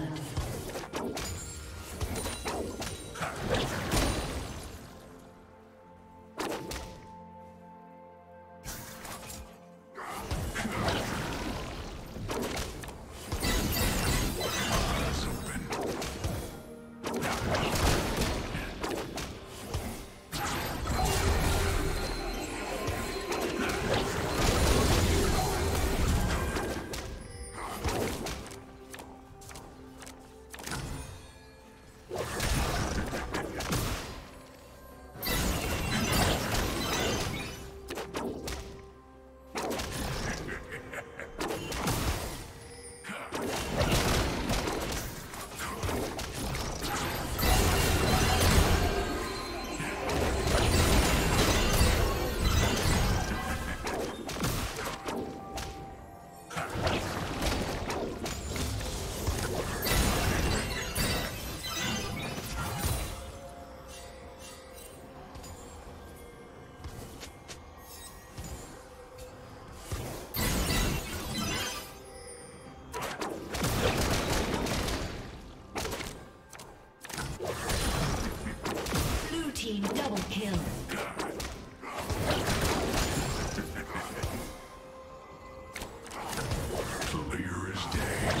blood. Double kill. Clear as day.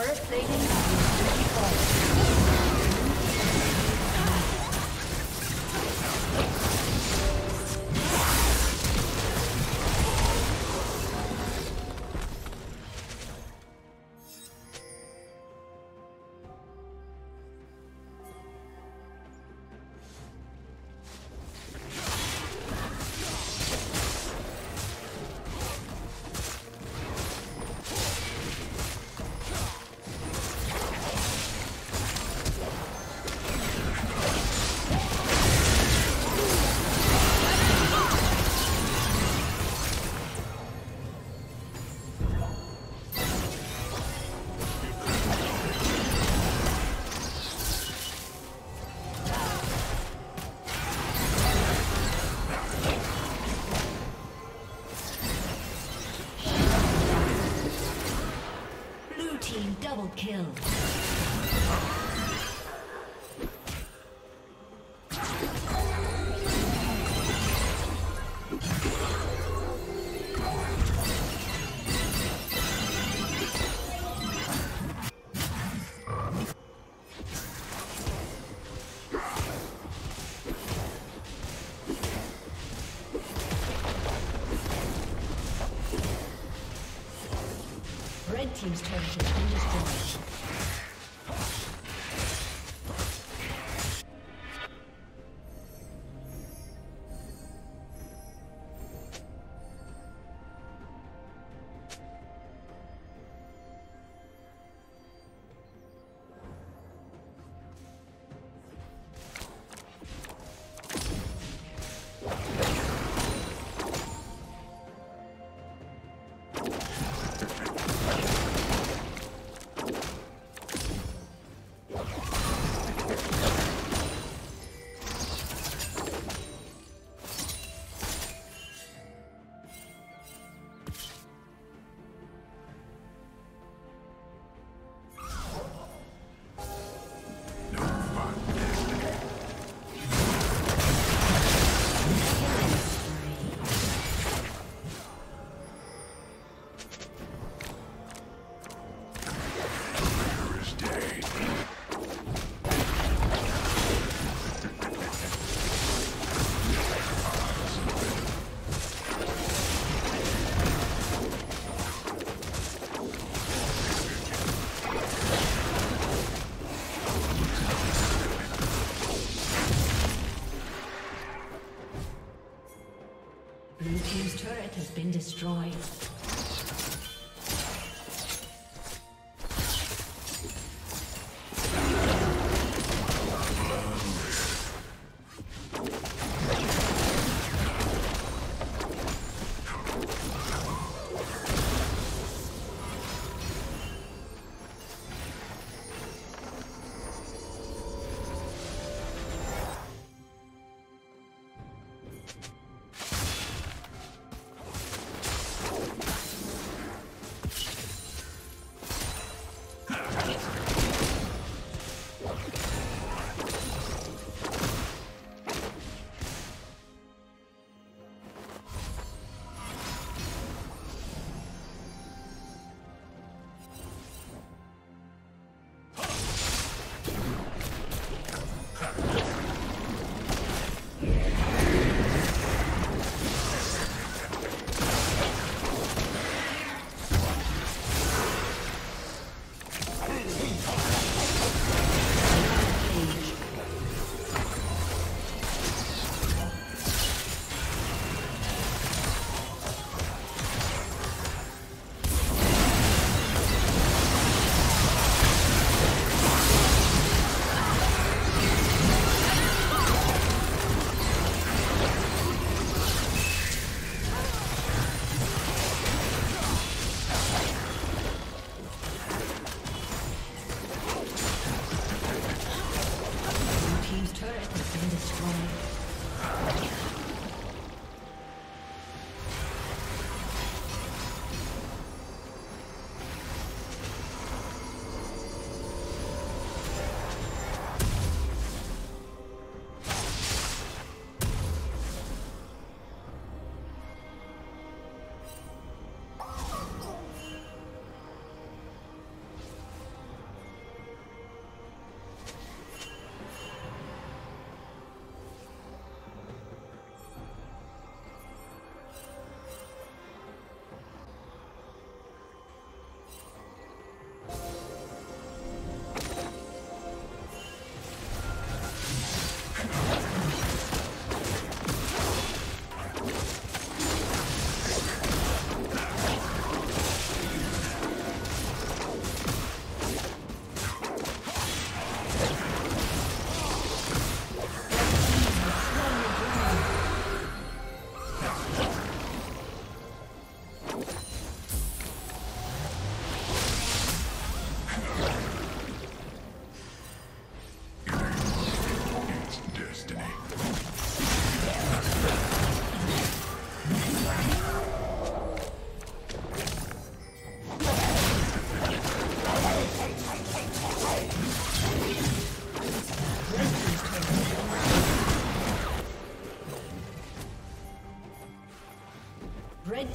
Turret plating is destroyed. Kill. Red team's turret has been destroyed. Been destroyed.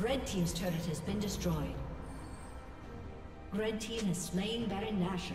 Red team's turret has been destroyed. Red team has slain Baron Nashor.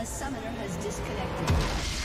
A summoner has disconnected.